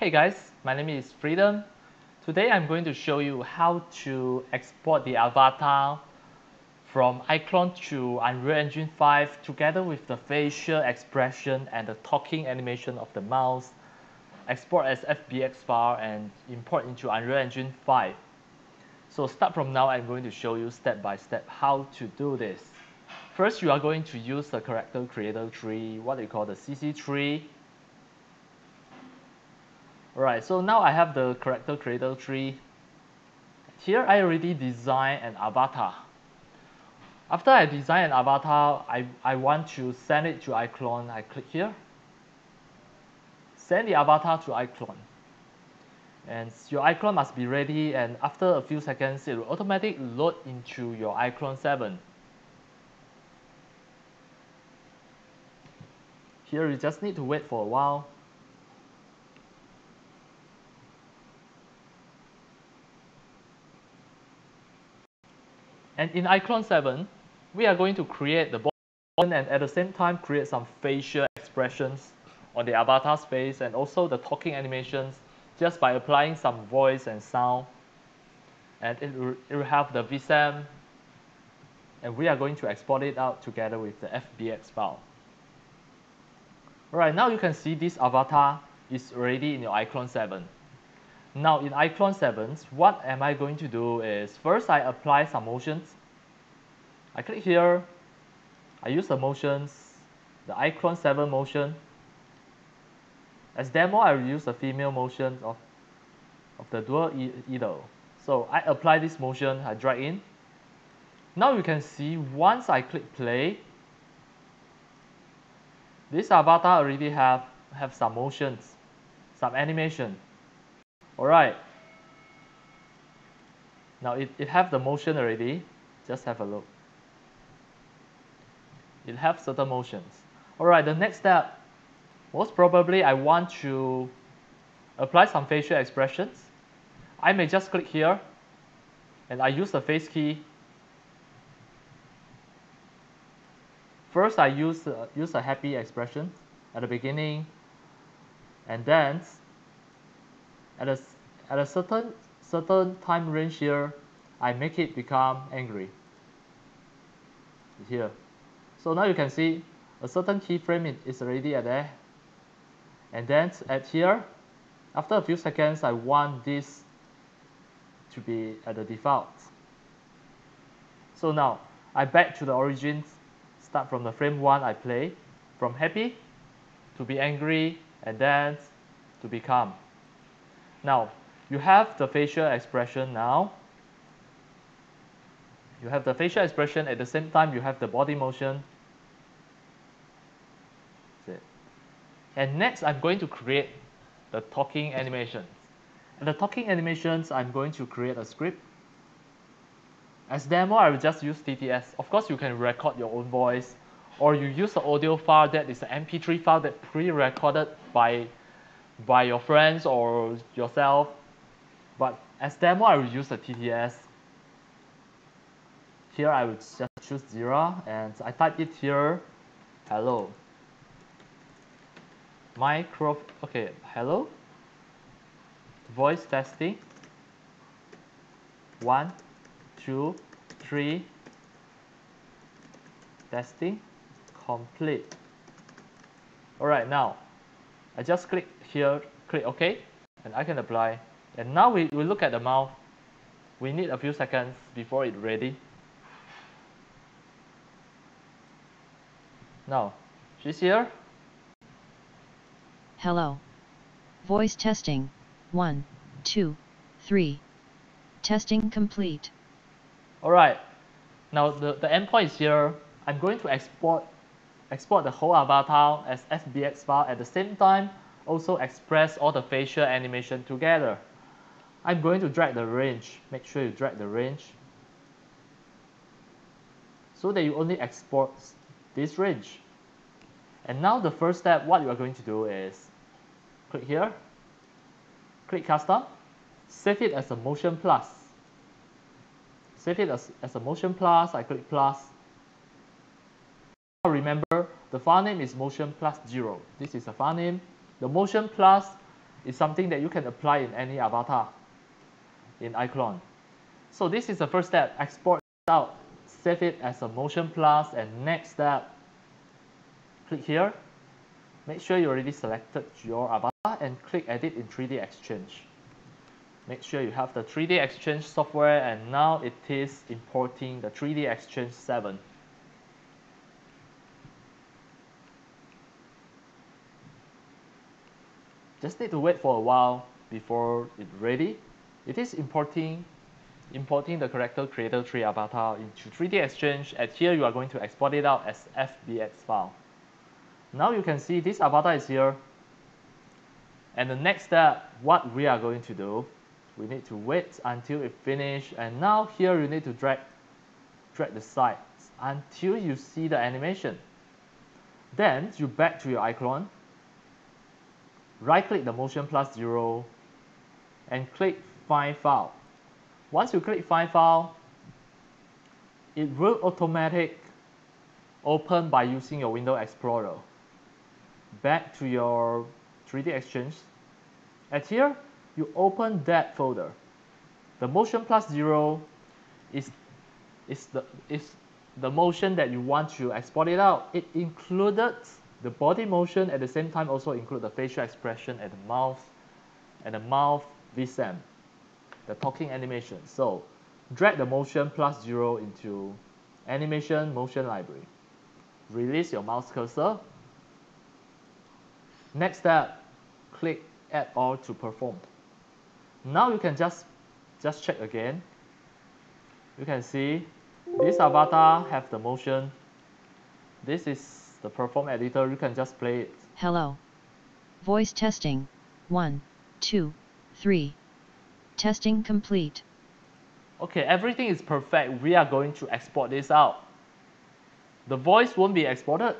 Hey guys, my name is Freedom. Today I'm going to show you how to export the avatar from iClone to Unreal Engine 5 together with the facial expression and the talking animation of the mouse. Export as FBX file and import into Unreal Engine 5. So start from now, I'm going to show you step by step how to do this. First, you are going to use the character creator tree, what they call the CC tree. Alright, so now I have the character creator tree. Here I already designed an avatar. After I design an avatar, I want to send it to iClone. I click here. Send the avatar to iClone. And your iClone must be ready, and after a few seconds it will automatically load into your iClone 7. Here you just need to wait for a while. And in iClone 7, we are going to create the body and at the same time create some facial expressions on the avatar's face and also the talking animations just by applying some voice and sound. And it will have the viseme, and we are going to export it out together with the FBX file. Alright, now you can see this avatar is already in your iClone 7. Now in iClone 7, what am I going to do is, first I apply some motions. I click here, I use the motions, the iClone 7 motion. As demo, I will use the female motion of the dual idol. So I apply this motion, I drag in. Now you can see once I click play, this avatar already have some motions, some animation. Alright, now it have the motion already, just have a look. It have certain motions. Alright, the next step, most probably I want to apply some facial expressions. I may just click here, and I use the face key. First I use a happy expression at the beginning, and then at a certain time range here, I make it become angry. Here. So now you can see a certain keyframe is already at there. And then at here, after a few seconds, I want this to be at the default. So now, I back to the origins, start from the frame 1 I play, from happy to be angry, and then to be calm. Now, you have the facial expression now. You have the facial expression, at the same time you have the body motion. That's it. And next, I'm going to create the talking animations. And the talking animations, I'm going to create a script. As demo, I will just use TTS. Of course, you can record your own voice, or you use an audio file that is an MP3 file that pre-recorded by your friends or yourself, but as demo I will use the TTS. Here I will just choose Zira and I type it here, hello. Okay, hello. Voice testing. 1, 2, 3. Testing complete. Alright, now I just click here, click OK, and I can apply. And now we look at the mouth. We need a few seconds before it's ready. Now, she's here. Hello. Voice testing. 1, 2, 3. Testing complete. Alright. Now the endpoint is here. I'm going to export the whole avatar as FBX file, at the same time also express all the facial animation together. I'm going to drag the range, make sure you drag the range so that you only export this range. And now the first step, what you are going to do is click here, click custom, save it as a MotionPlus. Save it as a MotionPlus, I click plus. Now remember, the file name is MotionPlus 0. This is the file name. The MotionPlus is something that you can apply in any avatar in iClone. So this is the first step, export it out, save it as a MotionPlus, and next step, click here, make sure you already selected your avatar and click edit in 3DXchange. Make sure you have the 3DXchange software, and now it is importing the 3DXchange 7. Just need to wait for a while before it's ready. It is importing the Character Creator 3 avatar into 3DXchange, and here you are going to export it out as FBX file. Now you can see this avatar is here. And the next step, what we are going to do, we need to wait until it finishes, and now here you need to drag the sides until you see the animation. Then you back to your iClone, right click the MotionPlus 0 and click Find File. Once you click Find File, it will automatically open by using your Window Explorer. Back to your 3DXchange, and here you open that folder. The MotionPlus 0 is the motion that you want to export it out. It included the body motion, at the same time also include the facial expression and the mouth viseme, the talking animation. So drag the MotionPlus 0 into animation motion library. Release your mouse cursor. Next step, click Add All to perform. Now you can just check again. You can see this avatar have the motion. This is the perform editor. You can just play it. Hello. Voice testing. 1, 2, 3. Testing complete. Okay, everything is perfect. We are going to export this out. The voice won't be exported.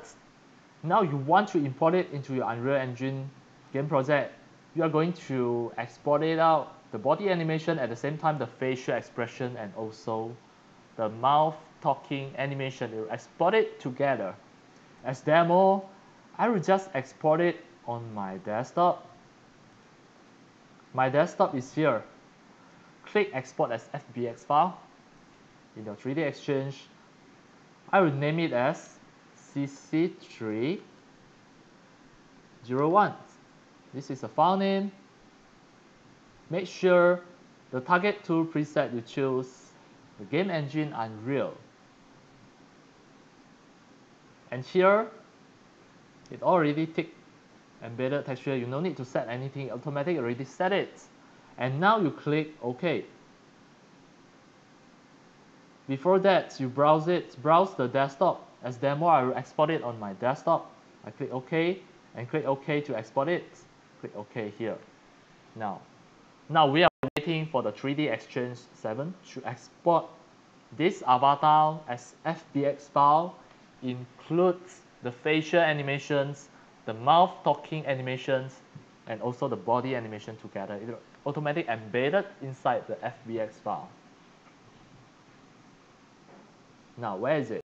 Now you want to import it into your Unreal Engine game project. You are going to export it out, the body animation, at the same time the facial expression and also the mouth talking animation. You export it together. As demo, I will just export it on my desktop. My desktop is here. Click Export as FBX file in your 3DXchange. I will name it as CC301. This is the file name. Make sure the target tool preset you choose, the game engine Unreal. And here, it already ticked embedded texture. You don't need to set anything, automatic already set it. And now you click OK. Before that, you browse it, browse the desktop. As demo, I will export it on my desktop. I click OK and click OK to export it. Click OK here. Now we are waiting for the 3DXchange 7 to export this avatar as FBX file, includes the facial animations, the mouth talking animations, and also the body animation together. It automatically embedded inside the FBX file. Now, where is it?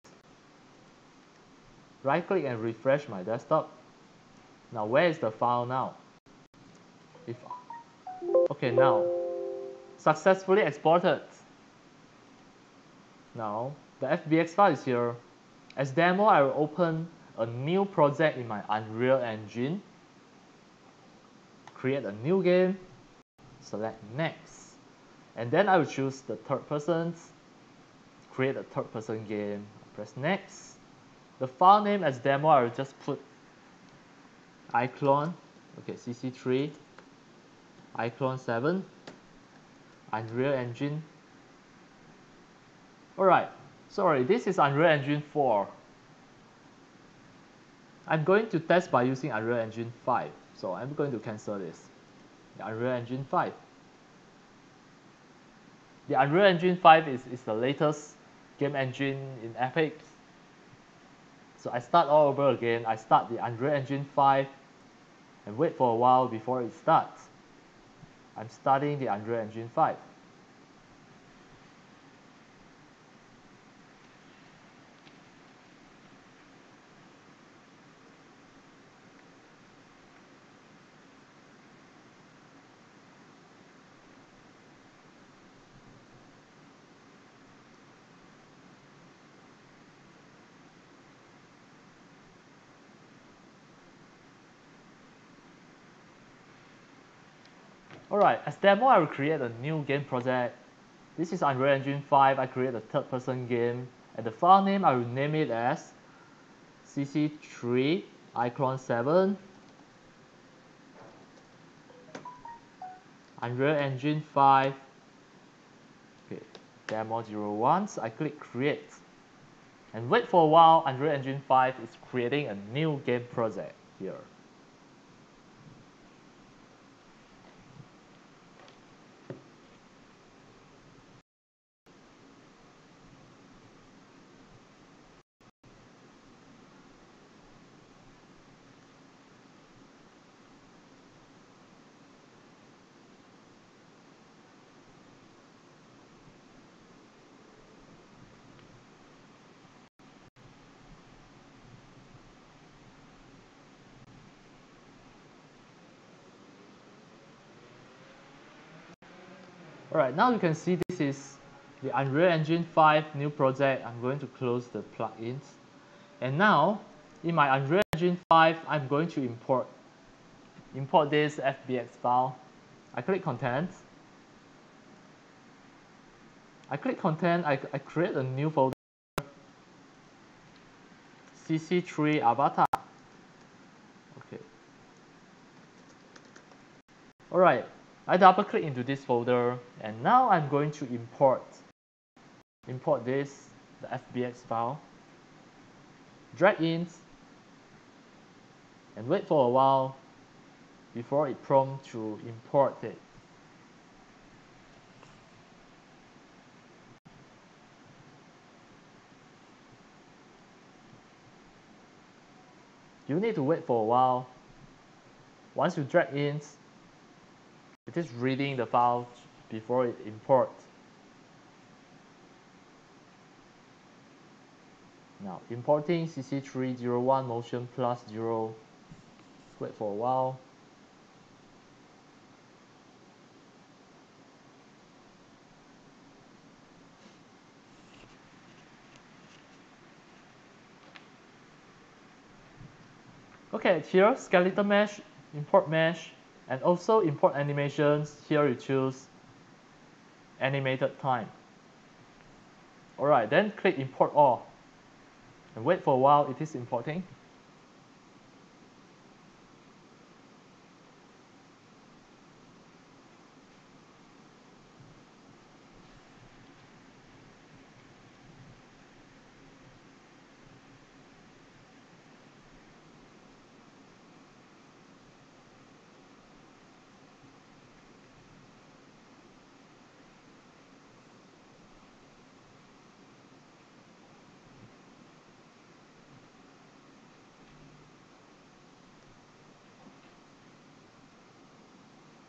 Right click and refresh my desktop. Now, where is the file now? Okay, now successfully exported. Now the FBX file is here. As demo, I will open a new project in my Unreal Engine, create a new game, select next, and then I will choose the third person, create a third person game, press next. The file name as demo, I will just put iClone, okay, CC3, iClone 7, Unreal Engine. Alright, sorry, this is Unreal Engine 4. I'm going to test by using Unreal Engine 5, so I'm going to cancel this. The Unreal Engine 5. The Unreal Engine 5 is the latest game engine in Epic. So I start all over again. I start the Unreal Engine 5 and wait for a while before it starts. I'm starting the Unreal Engine 5. Alright, as demo I will create a new game project. This is Unreal Engine 5, I create a third person game. And the file name I will name it as CC3 Icon 7 Unreal Engine 5 Demo 01. I click create and wait for a while. Unreal Engine 5 is creating a new game project here. Alright, now you can see this is the Unreal Engine 5 new project. I'm going to close the plugins. And now, in my Unreal Engine 5, I'm going to import this FBX file. I click content. I create a new folder. CC3 avatar. Okay. Alright. I double click into this folder and now I'm going to import this, the FBX file, drag in and wait for a while before it prompts to import it. You need to wait for a while. Once you drag in, it is reading the file before it imports. Now importing CC301 MotionPlus 0. Let's wait for a while. Okay, here skeleton mesh, import mesh. And also import animations, here you choose animated time. Alright, then click import all. And wait for a while, it is importing.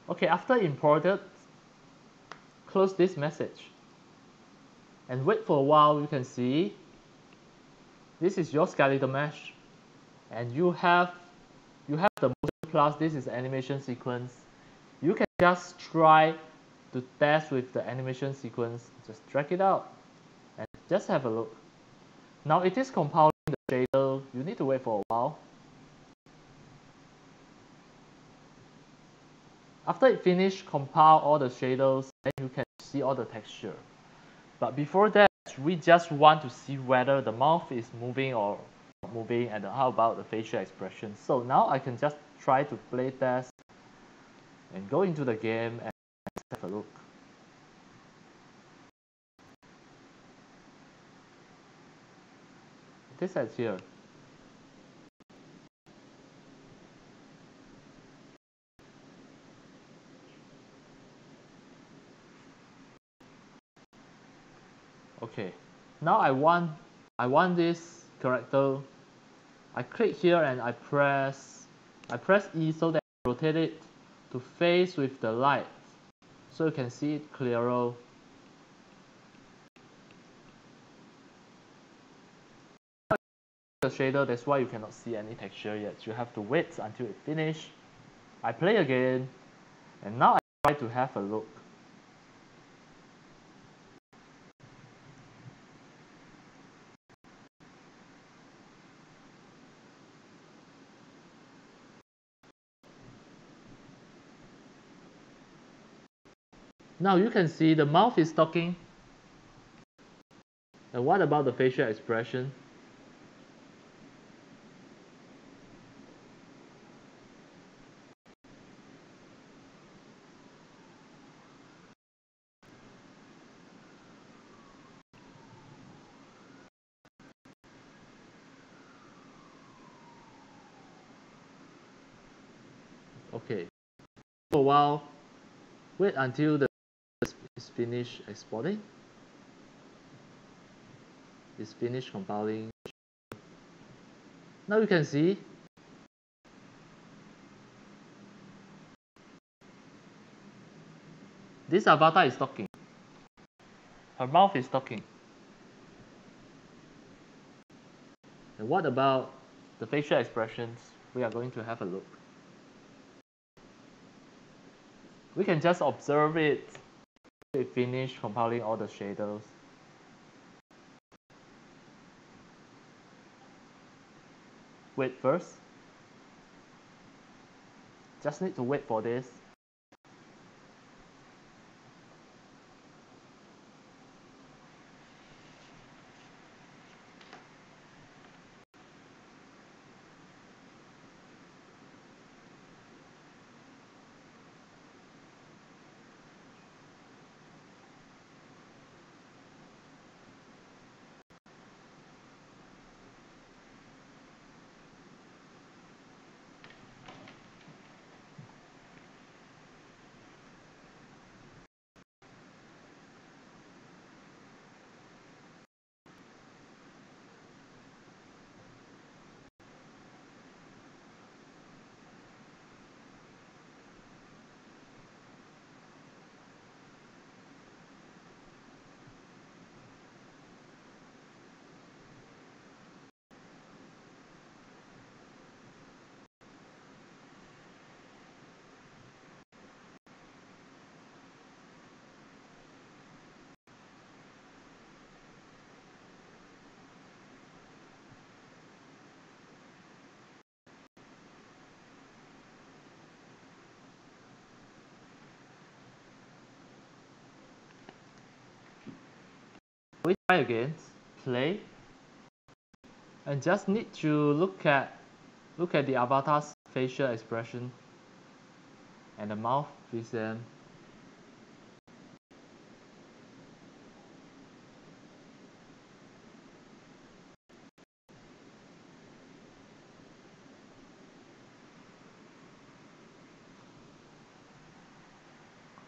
Okay, after imported, close this message and wait for a while. You can see this is your skeleton mesh and you have the MotionPlus. This is animation sequence. You can just try to test with the animation sequence. Just drag it out and just have a look. Now it is compiling the shader. You need to wait for a while. After it finished, compile all the shadows and you can see all the texture. But before that, we just want to see whether the mouth is moving or not moving, and how about the facial expression. So now I can just try to play test and go into the game and have a look. This is here. Okay, now I want this character. I click here and I press E so that I rotate it to face with the light, so you can see it clearer. The shader, that's why you cannot see any texture yet. You have to wait until it finishes. I play again, and now I try to have a look. Now you can see the mouth is talking. And what about the facial expression? Okay, for a while, wait until the is finished exporting, is finished compiling. Now you can see this avatar is talking, her mouth is talking. And what about the facial expressions? We are going to have a look. We can just observe it. We finish compiling all the shadows. Wait first. Just need to wait for this. We try again, play, and just need to look at the avatar's facial expression and the mouth viseme.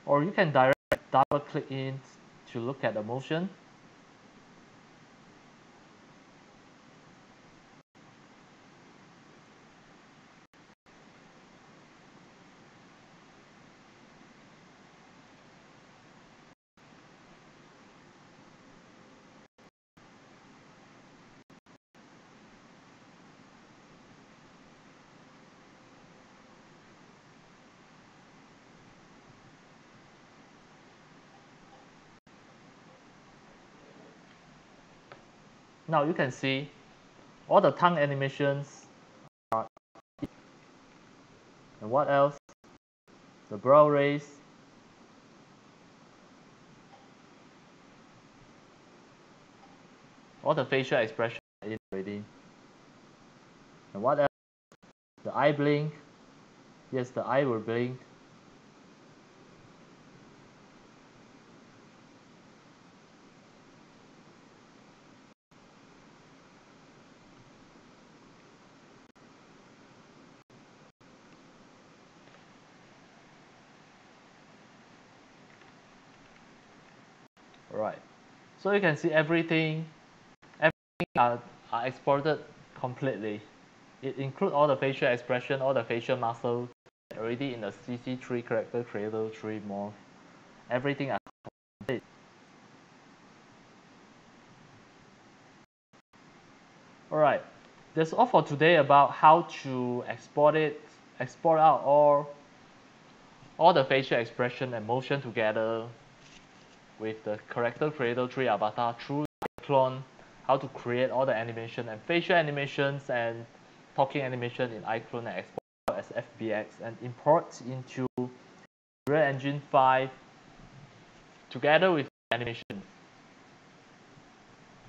Or you can double click in to look at the motion. Now you can see all the tongue animations are, and what else? The brow raise. All the facial expressions are in already. And what else? The eye blink. Yes, the eye will blink. Right, so you can see everything are exported completely. It includes all the facial expression, all the facial muscles already in the CC3 character creator 3 morph. Everything are complete. All right, that's all for today about how to export out all the facial expression and motion together with the character creator 3 avatar through iClone, how to create all the animation and facial animations and talking animation in iClone and export as FBX and import into Unreal Engine 5 together with animation.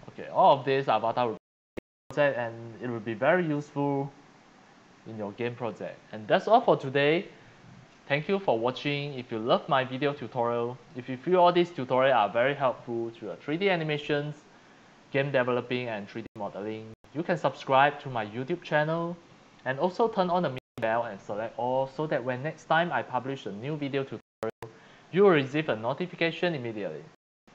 Okay, all of these are what I would project, and it will be very useful in your game project. And that's all for today. Thank you for watching. If you love my video tutorial, if you feel all these tutorials are very helpful to your 3D animations, game developing and 3D modeling, you can subscribe to my YouTube channel and also turn on the bell and select all, so that when next time I publish a new video tutorial, you will receive a notification immediately.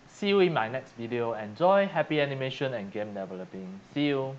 See you in my next video. Enjoy happy animation and game developing. See you!